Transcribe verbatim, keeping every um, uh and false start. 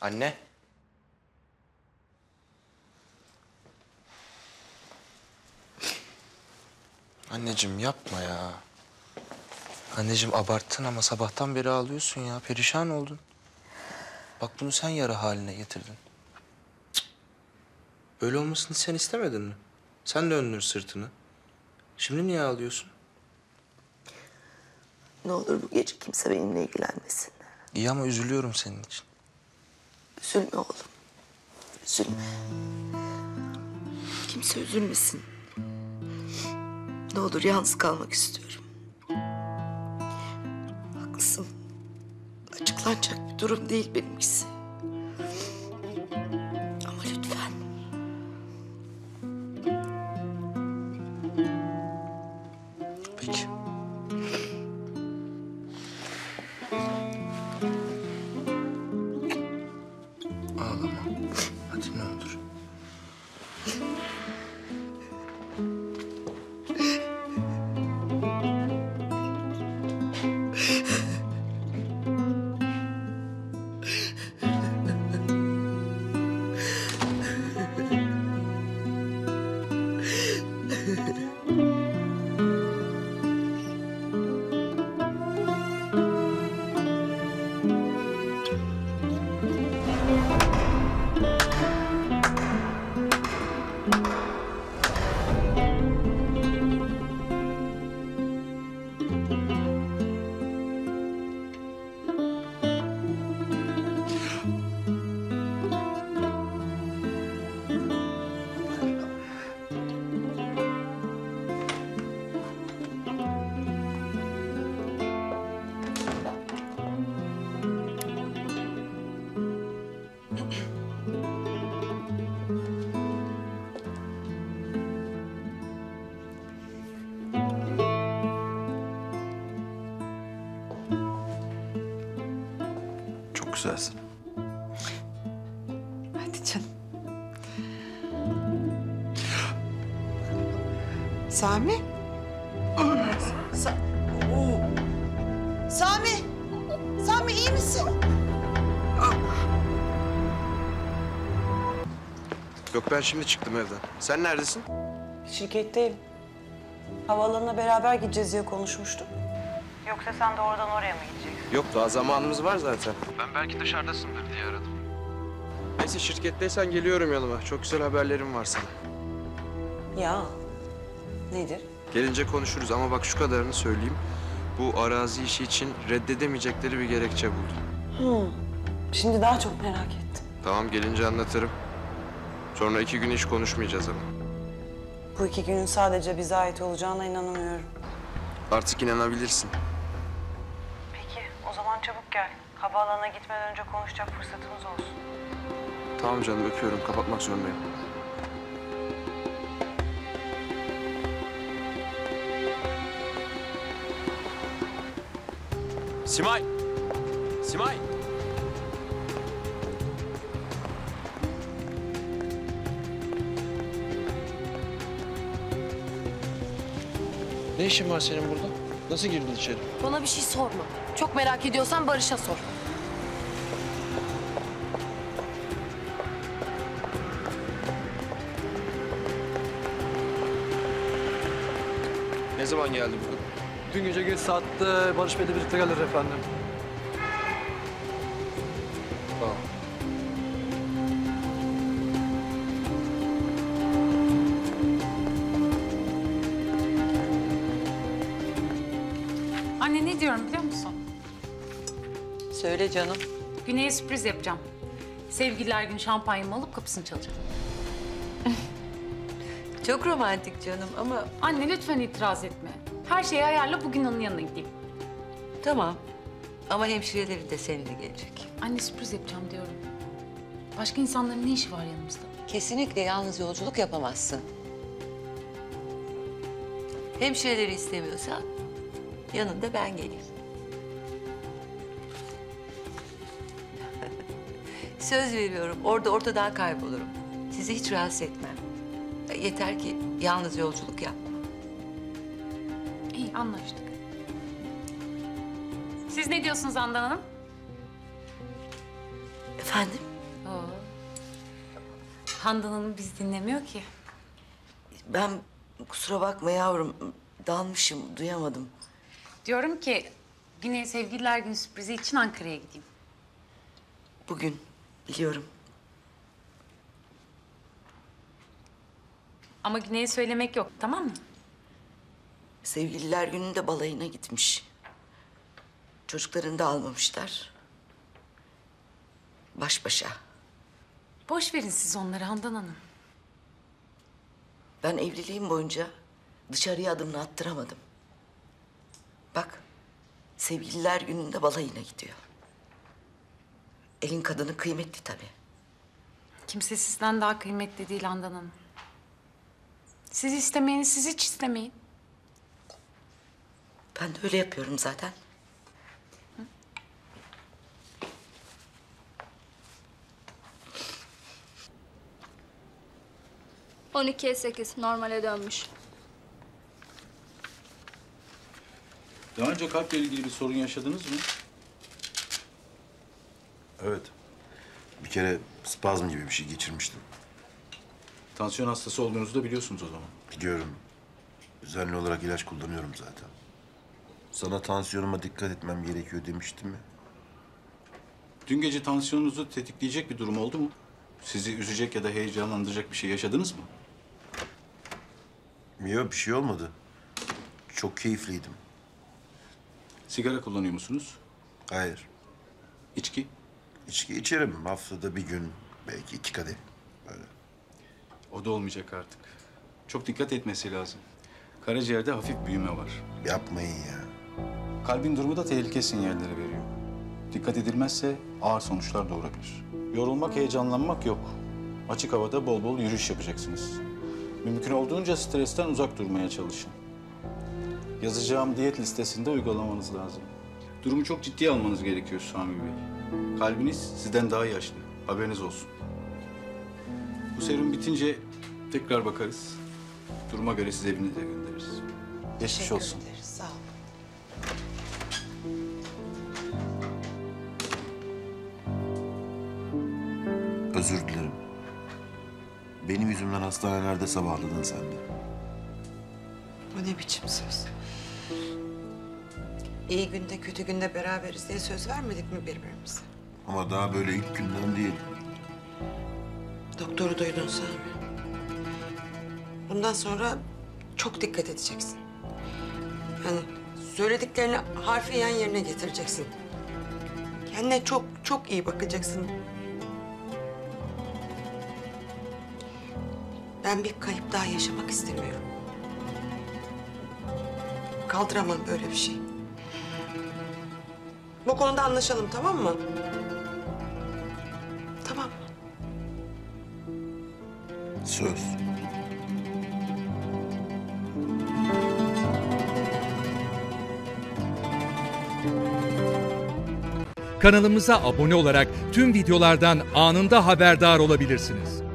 Anne. Anneciğim yapma ya. Anneciğim abarttın ama sabahtan beri ağlıyorsun ya. Perişan oldun. Bak bunu sen yara haline getirdin. Böyle olmasını sen istemedin mi? Sen döndün sırtını. Şimdi niye ağlıyorsun? Ne olur bu gece kimse benimle ilgilenmesin. İyi ama üzülüyorum senin için. Üzülme oğlum. Üzülme. Kimse üzülmesin. Ne olur yalnız kalmak istiyorum. Haklısın. Açıklanacak bir durum değil benimkisi. Ama lütfen. Peki. Ağlama. Hadi ne olur. Güzelsin. Hadi canım. Sami? Sa Oo. Sami! Sami iyi misin? Yok ben şimdi çıktım evden. Sen neredesin? Şirketteyim. Havaalanına beraber gideceğiz diye konuşmuştum. Yoksa sen de oradan oraya mı gideceksin? Yok daha zamanımız var zaten. Ben belki dışarıdasındır diye aradım. Neyse şirketteysen geliyorum yanıma. Çok güzel haberlerim var sana. Ya nedir? Gelince konuşuruz ama bak şu kadarını söyleyeyim. Bu arazi işi için reddedemeyecekleri bir gerekçe buldum. Hı. Şimdi daha çok merak ettim. Tamam gelince anlatırım. Sonra iki gün hiç konuşmayacağız ama. Bu iki günün sadece bize ait olacağına inanamıyorum. Artık inanabilirsin. Peki, o zaman çabuk gel. Havaalanına gitmeden önce konuşacak fırsatımız olsun. Tamam canım, öpüyorum. Kapatmak zorundayım. Simay! Simay! Ne işin var senin burada? Nasıl girdin içeri? Bana bir şey sorma. Çok merak ediyorsan Barış'a sor. Ne zaman geldi bu? Dün gece geç saatte Barış Bey'le birlikte gelir efendim. Tamam. Anne ne diyorum biliyor musun? Söyle canım. Güney'e sürpriz yapacağım. Sevgililer günü şampanyamı alıp kapısını çalacağım. Çok romantik canım ama... Anne lütfen itiraz etme. Her şeyi ayarla bugün onun yanına gideyim. Tamam. Ama hemşireleri de seninle gelecek. Anne sürpriz yapacağım diyorum. Başka insanların ne işi var yanımızda? Kesinlikle yalnız yolculuk yapamazsın. Hemşireleri istemiyorsan... Yanında ben geleyim. Söz veriyorum, orada ortadan kaybolurum. Sizi hiç rahatsız etmem. Yeter ki yalnız yolculuk yapma. İyi, anlaştık. Siz ne diyorsunuz Handan Hanım? Efendim? Oo. Handan Hanım bizi dinlemiyor ki. Ben kusura bakma yavrum, dalmışım, duyamadım. Diyorum ki yine Sevgililer Günü sürprizi için Ankara'ya gideyim. Bugün, biliyorum. Ama Güney'e söylemek yok, tamam mı? Sevgililer Günü'nde balayına gitmiş. Çocuklarını da almamışlar. Baş başa. Boş verin siz onları Handan Hanım. Ben evliliğim boyunca dışarıya adımını attıramadım. Bak, Sevgililer Günü'nde balayına gidiyor. Elin kadını kıymetli tabii. Kimse sizden daha kıymetli değil Handan Hanım. Siz istemeyeni siz hiç istemeyin. Ben de öyle yapıyorum zaten. Hı? on ikiye sekiz normale dönmüş. Daha önce kalple ilgili bir sorun yaşadınız mı? Evet. Bir kere spazm gibi bir şey geçirmiştim. Tansiyon hastası olduğunuzu da biliyorsunuz o zaman. Biliyorum. Düzenli olarak ilaç kullanıyorum zaten. Sana tansiyonuma dikkat etmem gerekiyor demiştim ya. Dün gece tansiyonunuzu tetikleyecek bir durum oldu mu? Sizi üzecek ya da heyecanlandıracak bir şey yaşadınız mı? Yok, bir şey olmadı. Çok keyifliydim. Sigara kullanıyor musunuz? Hayır. İçki? İçki içerim. Haftada bir gün, belki iki kadeh. Böyle. O da olmayacak artık. Çok dikkat etmesi lazım. Karaciğerde hafif büyüme var. Yapmayın ya. Kalbin durumu da tehlike sinyalleri veriyor. Dikkat edilmezse ağır sonuçlar doğurabilir. Yorulmak, heyecanlanmak yok. Açık havada bol bol yürüyüş yapacaksınız. Mümkün olduğunca stresten uzak durmaya çalışın. Yazacağım diyet listesinde uygulamanız lazım. Durumu çok ciddiye almanız gerekiyor Sami Bey. Kalbiniz sizden daha yaşlı. Haberiniz olsun. Bu serum bitince tekrar bakarız. Duruma göre sizi evinize göndeririz. Geçmiş olsun. Teşekkür ederiz. Sağ olun. Özür dilerim. Benim yüzümden hastanelerde sabahladın sen de. Bu ne biçim söz? İyi günde kötü günde beraberiz diye söz vermedik mi birbirimize? Ama daha böyle ilk günden değil. Doktoru duydun Sami. Bundan sonra çok dikkat edeceksin. Yani söylediklerini harfiyen yerine getireceksin. Kendine çok çok iyi bakacaksın. Ben bir kayıp daha yaşamak istemiyorum. Kaldıramam böyle bir şey. Bu konuda anlaşalım, tamam mı? Tamam. Söz. Kanalımıza abone olarak tüm videolardan anında haberdar olabilirsiniz.